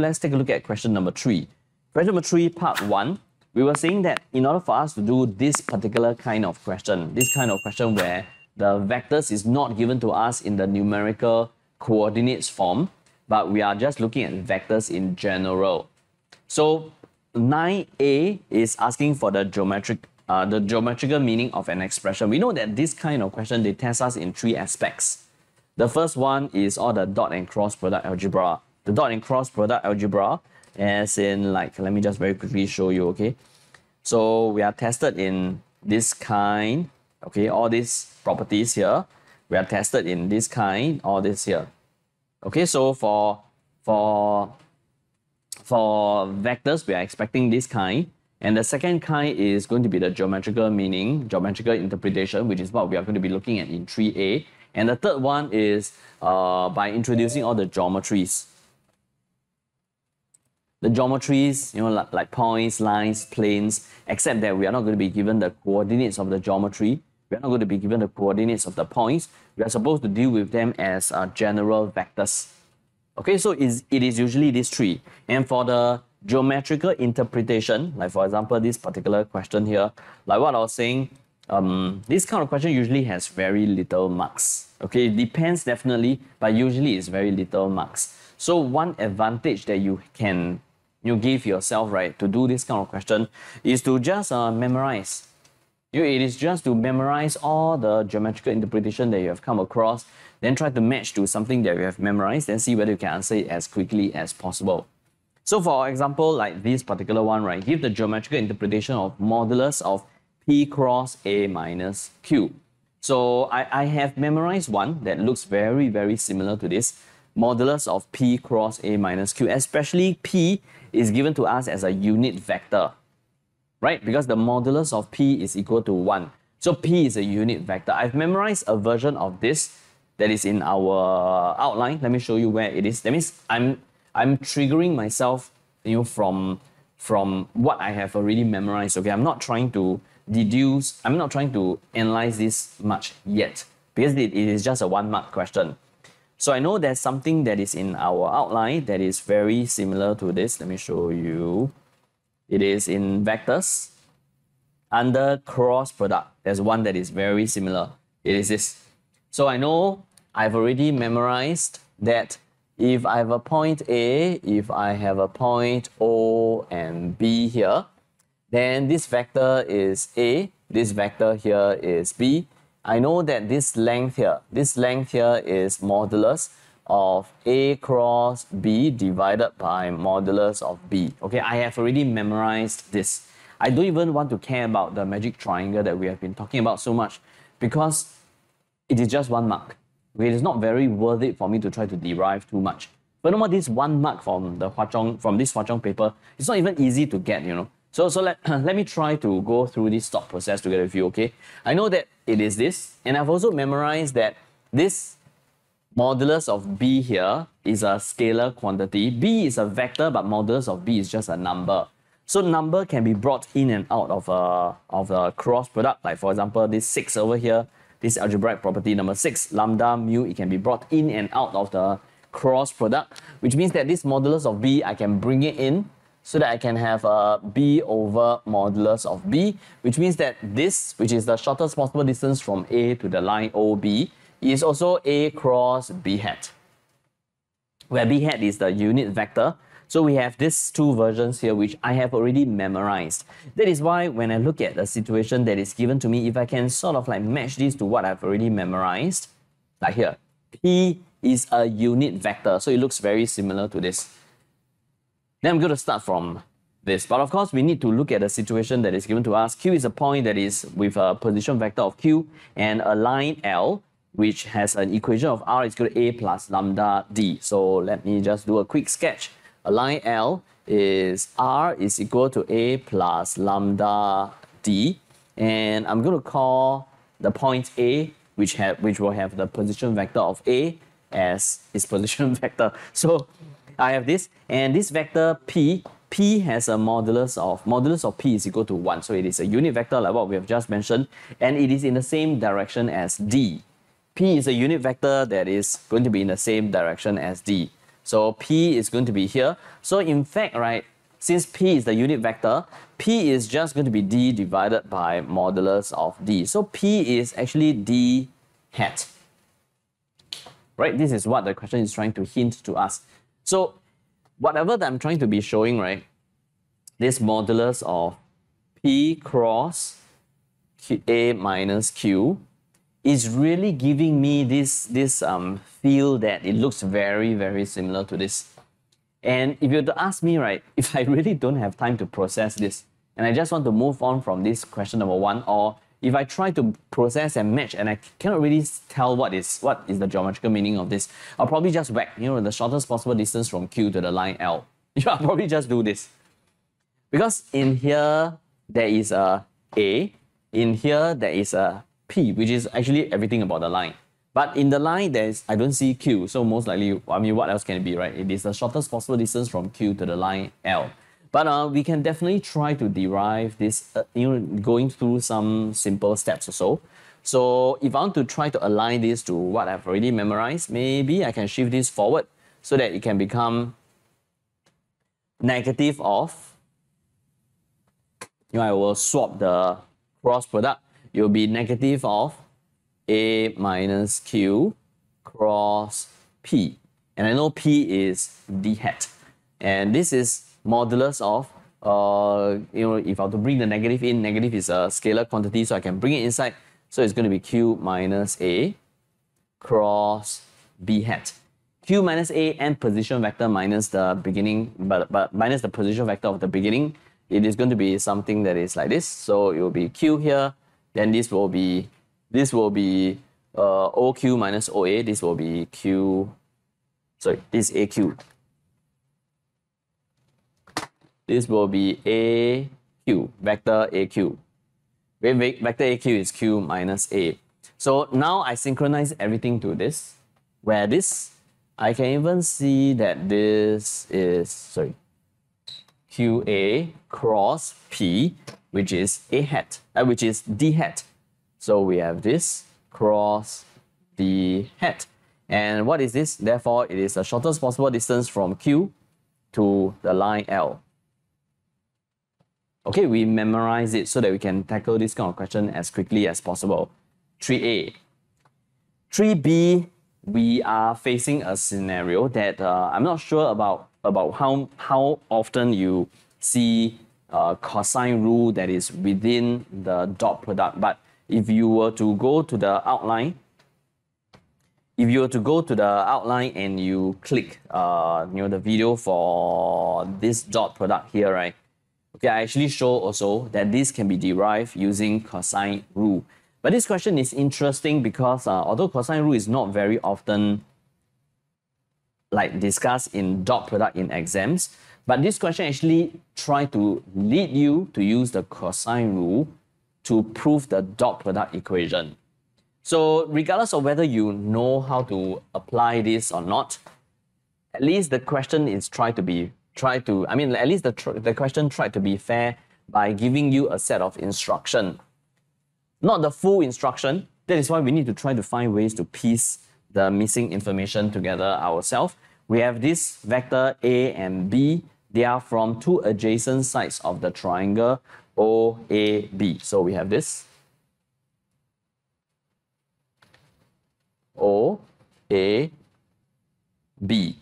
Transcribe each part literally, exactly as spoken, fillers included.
Let's take a look at question number three. Question number three, part one. We were saying that in order for us to do this particular kind of question, this kind of question where the vectors is not given to us in the numerical coordinates form, but we are just looking at vectors in general. So nine A is asking for the geometric, uh, the geometrical meaning of an expression. We know that this kind of question, they test us in three aspects. The first one is all the dot and cross product algebra. The dot and cross product algebra, as in, like, let me just very quickly show you, okay? So we are tested in this kind, okay? All these properties here, we are tested in this kind, all this here. Okay, so for, for, for vectors, we are expecting this kind. And the second kind is going to be the geometrical meaning, geometrical interpretation, which is what we are going to be looking at in three A. And the third one is uh, by introducing all the geometries. The geometries, you know, like, like points, lines, planes, except that we are not going to be given the coordinates of the geometry. We are not going to be given the coordinates of the points. We are supposed to deal with them as uh, general vectors. Okay, so is it is usually these three. And for the geometrical interpretation, like for example, this particular question here, like what I was saying, um, this kind of question usually has very little marks. Okay, it depends definitely, but usually it's very little marks. So one advantage that you can you give yourself, right, to do this kind of question is to just uh, memorize. You, it is just to memorize all the geometrical interpretation that you have come across, then try to match to something that you have memorized and see whether you can answer it as quickly as possible. So for example, like this particular one, right, give the geometrical interpretation of modulus of P cross A minus Q. So I, I have memorized one that looks very, very similar to this. Modulus of P cross A minus Q, especially P is given to us as a unit vector, right? Because the modulus of P is equal to one. So P is a unit vector. I've memorized a version of this that is in our outline. Let me show you where it is. That means I'm, I'm triggering myself, you know, from, from what I have already memorized. Okay, I'm not trying to deduce, I'm not trying to analyze this much yet because it, it is just a one mark question. So I know there's something that is in our outline that is very similar to this. Let me show you. It is in vectors. Under cross product, there's one that is very similar. It is this. So I know I've already memorized that if I have a point A, if I have a point O and B here, then this vector is A, this vector here is B. I know that this length here, this length here is modulus of A cross B divided by modulus of B. Okay, I have already memorized this. I don't even want to care about the magic triangle that we have been talking about so much because it is just one mark. Okay, it is not very worth it for me to try to derive too much. Furthermore, this one mark from the Hwa Chong, from this Hwa Chong paper, it's not even easy to get, you know. So, so let, let me try to go through this thought process together with you, okay? I know that it is this, and I've also memorized that this modulus of B here is a scalar quantity. B is a vector, but modulus of B is just a number. So number can be brought in and out of a, of a cross product. Like for example, this six over here, this algebraic property number six, lambda, mu, it can be brought in and out of the cross product, which means that this modulus of B, I can bring it in, so that I can have a B over modulus of B, which means that this, which is the shortest possible distance from A to the line O B, is also A cross B hat, where B hat is the unit vector. So we have these two versions here, which I have already memorized. That is why when I look at the situation that is given to me, if I can sort of like match this to what I've already memorized, like here, P is a unit vector, so it looks very similar to this. Then I'm going to start from this. But of course, we need to look at the situation that is given to us. Q is a point that is with a position vector of Q and a line L, which has an equation of R is equal to A plus lambda D. So let me just do a quick sketch. A line L is R is equal to A plus lambda D. And I'm going to call the point A, which, have, which will have the position vector of A as its position vector. So I have this, and this vector P, P has a modulus of, modulus of P is equal to one. So it is a unit vector like what we have just mentioned, and it is in the same direction as D. P is a unit vector that is going to be in the same direction as D. So P is going to be here. So in fact, right, since P is the unit vector, P is just going to be D divided by modulus of D. So P is actually D hat. Right? This is what the question is trying to hint to us. So whatever that I'm trying to be showing, right, this modulus of P cross Q, A minus Q is really giving me this, this um, feel that it looks very, very similar to this. And if you were to ask me, right, if I really don't have time to process this, and I just want to move on from this question number one, or if I try to process and match and I cannot really tell what is, what is the geometrical meaning of this, I'll probably just whack, you know, the shortest possible distance from Q to the line L. Yeah, I'll probably just do this. Because in here, there is a A. In here, there is a P, which is actually everything about the line. But in the line, there's, I don't see Q, so most likely, I mean, what else can it be, right? It is the shortest possible distance from Q to the line L. But uh, we can definitely try to derive this, uh, you know, going through some simple steps or so. So if I want to try to align this to what I've already memorized, maybe I can shift this forward so that it can become negative of, you know, I will swap the cross product. It will be negative of A minus Q cross P. And I know P is D hat. And this is modulus of, uh, you know, if I have to bring the negative in, negative is a scalar quantity, so I can bring it inside. So it's going to be Q minus A cross B hat. Q minus A and position vector minus the beginning, but, but minus the position vector of the beginning. It is going to be something that is like this. So it will be Q here. Then this will be, this will be uh, O Q minus O A. This will be Q, sorry, this is A Q. This will be A Q, vector A Q. Vector A Q is Q minus A. So now I synchronize everything to this, where this, I can even see that this is, sorry, Q A cross P, which is A hat, uh, which is D hat. So we have this cross D hat. And what is this? Therefore, it is the shortest possible distance from Q to the line L. Okay, we memorize it so that we can tackle this kind of question as quickly as possible. three A. three B, we are facing a scenario that uh, I'm not sure about, about how, how often you see a cosine rule that is within the dot product. But if you were to go to the outline, if you were to go to the outline and you click uh, you know, the video for this dot product here, right? Okay, I actually show also that this can be derived using cosine rule. But this question is interesting because uh, although cosine rule is not very often like discussed in dot product in exams, but this question actually try to lead you to use the cosine rule to prove the dot product equation. So regardless of whether you know how to apply this or not, at least the question is try to be Try to, I mean, at least the, tr the question tried to be fair by giving you a set of instruction. Not the full instruction. That is why we need to try to find ways to piece the missing information together ourselves. We have this vector A and B. They are from two adjacent sides of the triangle O A B. So we have this O A B.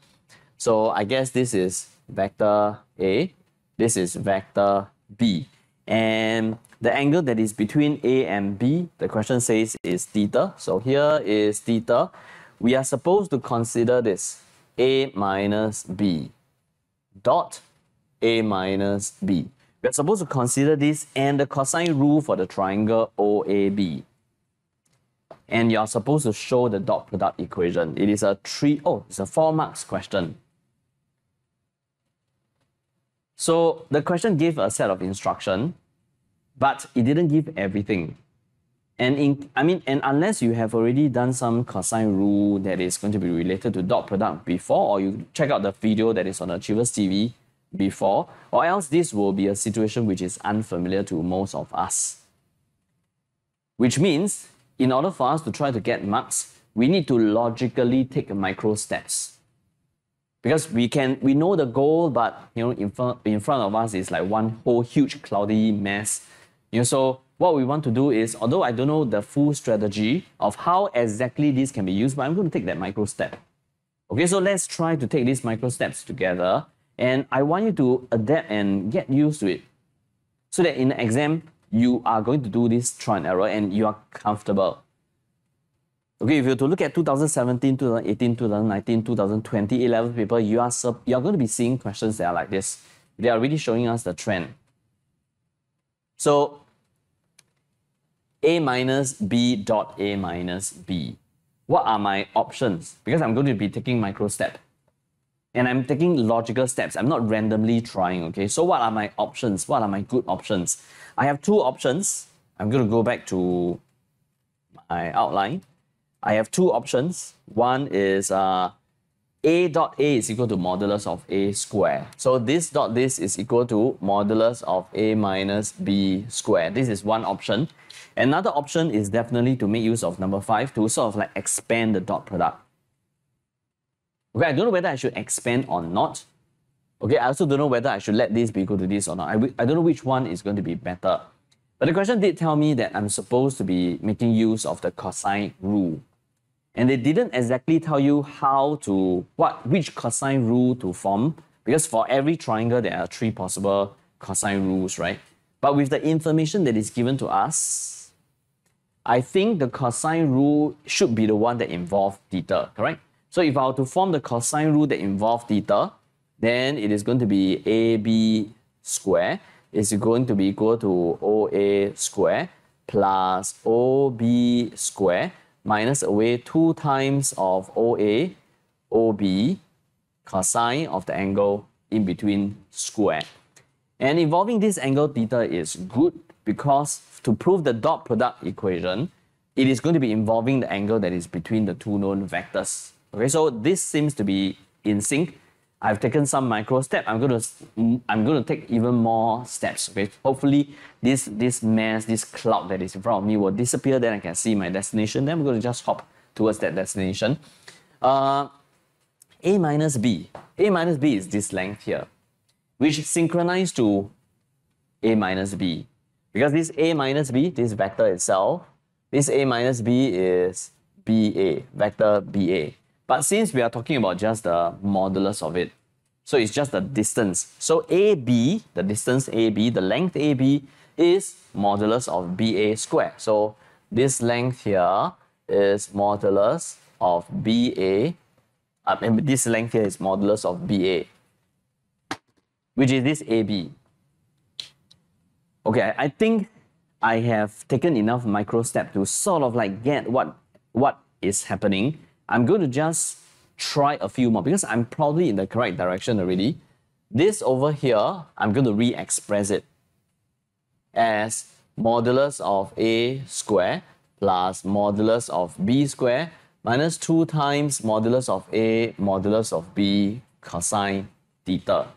So I guess this is vector A, this is vector B. And the angle that is between A and B, the question says is theta. So here is theta. We are supposed to consider this A minus B dot A minus B. We are supposed to consider this and the cosine rule for the triangle O A B. And you are supposed to show the dot product equation. It is a three, oh, it's a four marks question. So the question gave a set of instruction, but it didn't give everything. And in, I mean, and unless you have already done some cosine rule that is going to be related to dot product before, or you check out the video that is on Achevas T V before, or else this will be a situation which is unfamiliar to most of us. Which means, in order for us to try to get marks, we need to logically take micro steps. because we can we know the goal, but you know in front in front of us is like one whole huge cloudy mess. You know, so what we want to do is, although I don't know the full strategy of how exactly this can be used, but I'm going to take that micro step. Okay, so let's try to take these micro steps together, and I want you to adapt and get used to it, so that in the exam you are going to do this trial and error and you are comfortable. Okay, if you were to look at two thousand seventeen, two thousand eighteen, two thousand nineteen, two thousand twenty A-level paper, you are, you are going to be seeing questions that are like this. They are really showing us the trend. So, A minus B dot A minus B. What are my options? Because I'm going to be taking micro step, and I'm taking logical steps. I'm not randomly trying, okay? So what are my options? What are my good options? I have two options. I'm going to go back to my outline. I have two options. One is uh, A dot A is equal to modulus of A squared. So this dot this is equal to modulus of A minus B squared. This is one option. Another option is definitely to make use of number five to sort of like expand the dot product. Okay, I don't know whether I should expand or not. Okay, I also don't know whether I should let this be equal to this or not. I, I don't know which one is going to be better. But the question did tell me that I'm supposed to be making use of the cosine rule. And they didn't exactly tell you how to, what, which cosine rule to form, because for every triangle there are three possible cosine rules, right? But with the information that is given to us, I think the cosine rule should be the one that involves theta, correct? So if I were to form the cosine rule that involves theta, then it is going to be A B squared is going to be equal to O A squared plus O B squared minus away two times of O A, O B, cosine of the angle in between squared. And involving this angle theta is good because to prove the dot product equation, it is going to be involving the angle that is between the two known vectors. Okay, so this seems to be in sync. I've taken some micro step. I'm going to I'm going to take even more steps. Okay, hopefully this this mess, this cloud that is in front of me will disappear. Then I can see my destination. Then I'm going to just hop towards that destination. Uh, A minus B. A minus B is this length here, which synchronizes to A minus B, because this A minus B, this vector itself, this A minus B is B A, vector B A. But since we are talking about just the modulus of it, so it's just the distance. So A B, the distance A B, the length A B is modulus of B A squared. So this length here is modulus of B A. I mean, this length here is modulus of B A, which is this A B. Okay, I think I have taken enough micro steps to sort of like get what, what is happening. I'm going to just try a few more because I'm probably in the correct direction already. This over here, I'm going to re-express it as modulus of A squared plus modulus of B squared minus two times modulus of A modulus of B cosine theta.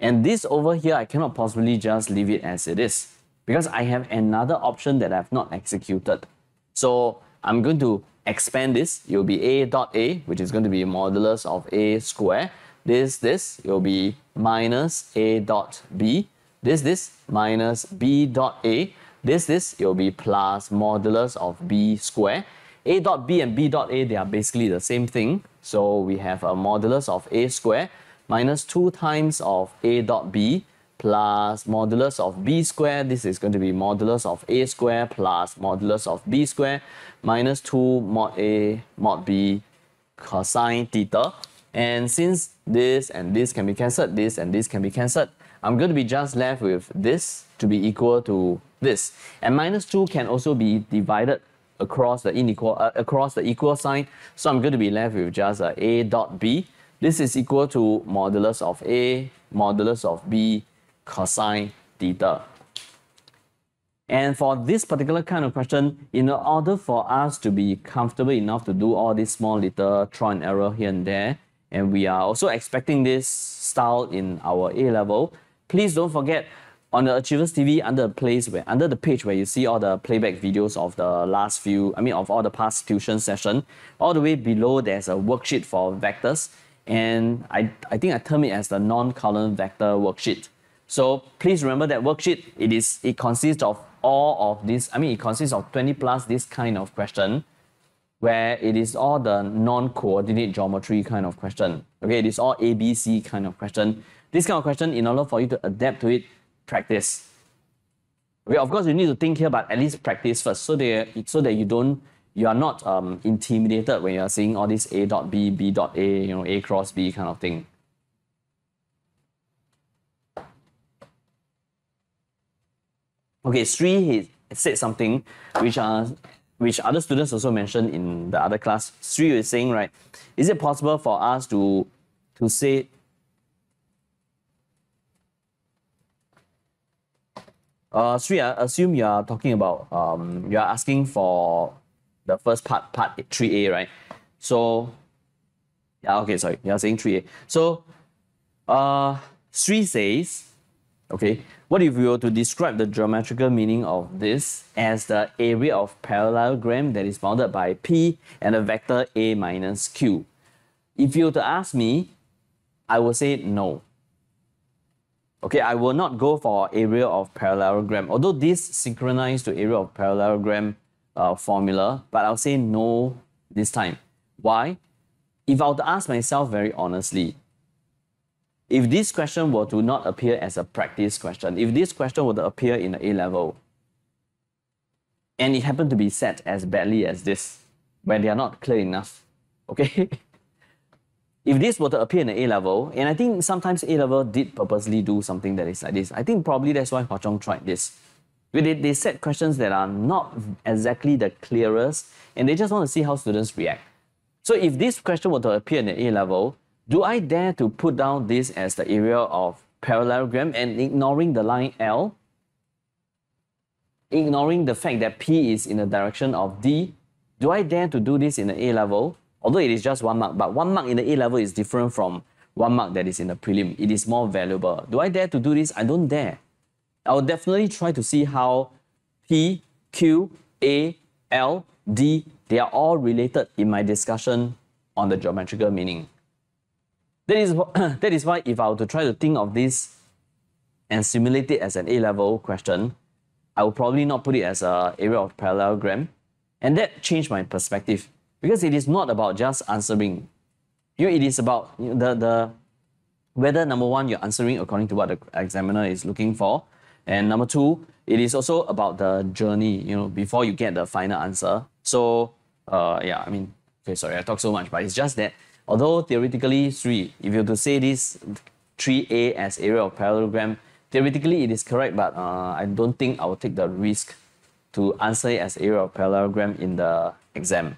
And this over here, I cannot possibly just leave it as it is because I have another option that I've not executed. So I'm going to expand this. It will be A dot A, which is going to be modulus of A squared. This, this, it will be minus A dot B. This, this, minus B dot A. This, this, it will be plus modulus of B squared. A dot B and B dot A, they are basically the same thing. So we have a modulus of A squared minus two times of A dot B plus modulus of B squared. This is going to be modulus of A squared plus modulus of B squared minus two mod A mod B cosine theta. And since this and this can be cancelled, this and this can be cancelled, I'm going to be just left with this to be equal to this. And minus two can also be divided across the unequal uh, across the equal sign. So I'm going to be left with just uh, A dot B. This is equal to modulus of A modulus of B cosine theta. And for this particular kind of question, in order for us to be comfortable enough to do all this small little trial and error here and there, and we are also expecting this style in our A-level, please don't forget on the Achevas T V, under the place where under the page where you see all the playback videos of the last few, I mean of all the past tuition session, all the way below there's a worksheet for vectors. and I, I think I term it as the non-column vector worksheet. So please remember that worksheet, it is it consists of all of these, I mean it consists of twenty plus this kind of question, where it is all the non-coordinate geometry kind of question. Okay, it is all A B C kind of question. This kind of question, in order for you to adapt to it, practice. Okay, of course you need to think here, but at least practice first, so that so that you don't you are not um, intimidated when you are seeing all this A dot B, B dot A, you know, A cross B kind of thing. Okay, Sri said something which are. which other students also mentioned in the other class. Sri was saying, right, is it possible for us to, to say, uh, Sri, I assume you are talking about, um, you are asking for the first part, part three A, right? So, yeah, okay, sorry, you are saying three A. So, uh, Sri says, okay, what if we were to describe the geometrical meaning of this as the area of parallelogram that is bounded by P and a vector A minus Q? If you were to ask me, I will say no. Okay, I will not go for area of parallelogram, although this synchronized to area of parallelogram uh, formula, but I'll say no this time. Why? If I were to ask myself very honestly, if this question were to not appear as a practice question, if this question were to appear in the A level, and it happened to be set as badly as this, where they are not clear enough, okay? If this were to appear in the A level, and I think sometimes A level did purposely do something that is like this. I think probably that's why Hwa Chong tried this. They, they set questions that are not exactly the clearest, and they just want to see how students react. So if this question were to appear in the A level, do I dare to put down this as the area of parallelogram and ignoring the line L? Ignoring the fact that P is in the direction of D? Do I dare to do this in the A level? Although it is just one mark, but one mark in the A level is different from one mark that is in the prelim. It is more valuable. Do I dare to do this? I don't dare. I'll definitely try to see how P, Q, A, L, D, they are all related in my discussion on the geometrical meaning. That is, that is why if I were to try to think of this and simulate it as an A level question, I would probably not put it as an area of parallelogram. And that changed my perspective, because it is not about just answering. You know, it is about the, the, whether, number one, you're answering according to what the examiner is looking for. And number two, it is also about the journey, you know, before you get the final answer. So, uh, yeah, I mean, okay, sorry, I talk so much, but it's just that although theoretically three, if you were to say this three A as area of parallelogram, theoretically it is correct, but uh, I don't think I will take the risk to answer it as area of parallelogram in the exam.